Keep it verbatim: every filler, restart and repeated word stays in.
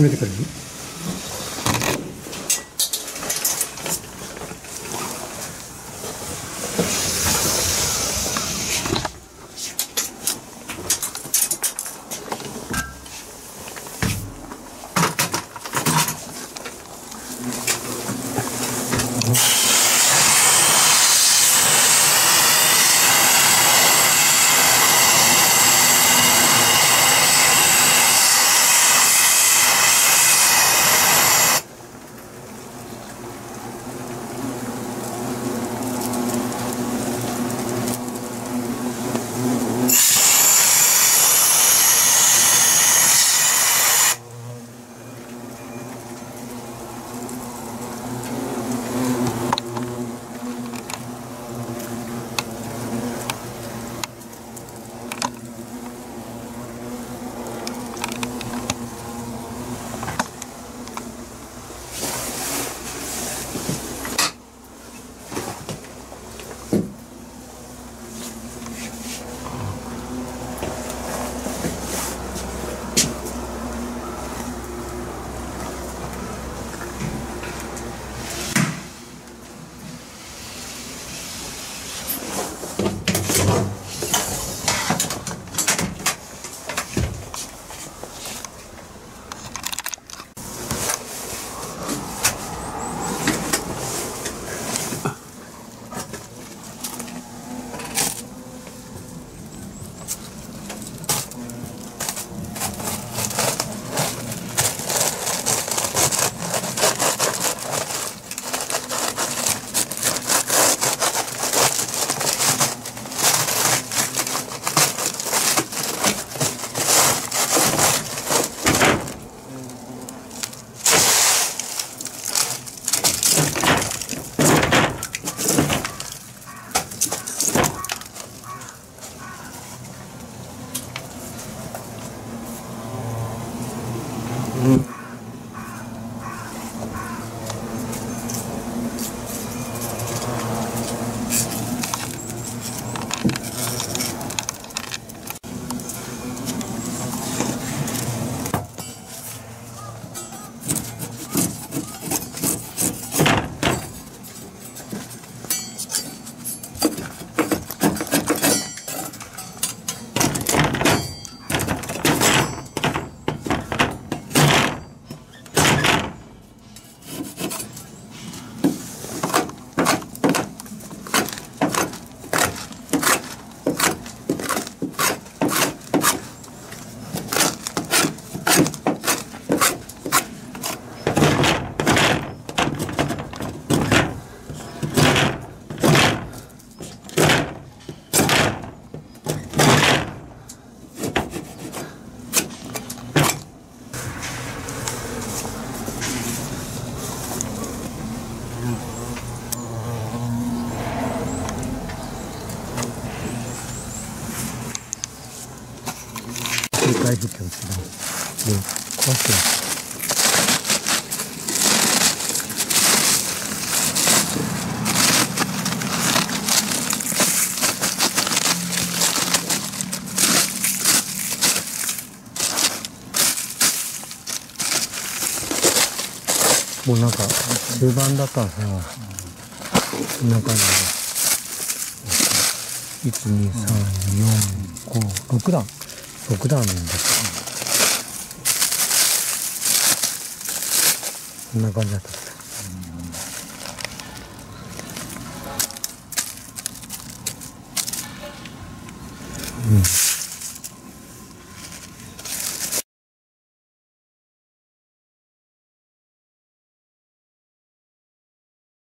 詰めてくれる？大仏教ですけど、もう壊してます。もうなんか終盤だったらさ、こんな感じで、いち、に、さん、よん、ご、ろく段。ろく段です。こんな感じだった。うん。